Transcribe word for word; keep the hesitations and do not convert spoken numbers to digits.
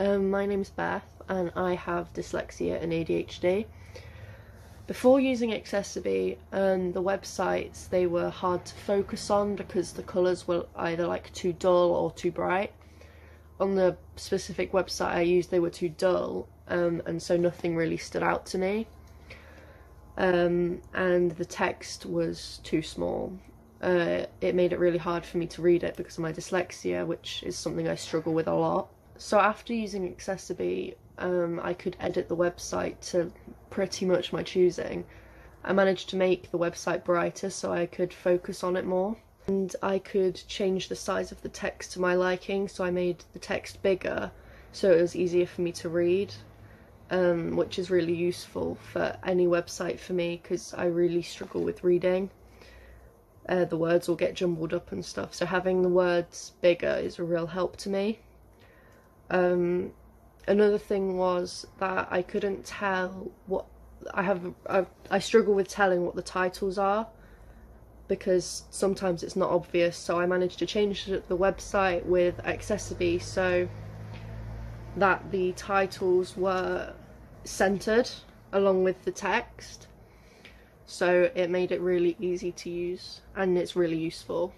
Um, my name's Beth and I have dyslexia and A D H D. Before using AccessiBe and the websites, they were hard to focus on because the colours were either like too dull or too bright. On the specific website I used, they were too dull, um, and so nothing really stood out to me. Um, and the text was too small. Uh, it made it really hard for me to read it because of my dyslexia, which is something I struggle with a lot. So after using AccessiBe, um, I could edit the website to pretty much my choosing. I managed to make the website brighter so I could focus on it more. And I could change the size of the text to my liking, so I made the text bigger so it was easier for me to read, um, which is really useful for any website for me because I really struggle with reading. Uh, the words will get jumbled up and stuff, so having the words bigger is a real help to me. Um, another thing was that I couldn't tell what I have. I, I struggle with telling what the titles are, because sometimes it's not obvious, so I managed to change the website with AccessiBe so that the titles were centered along with the text, so it made it really easy to use and it's really useful.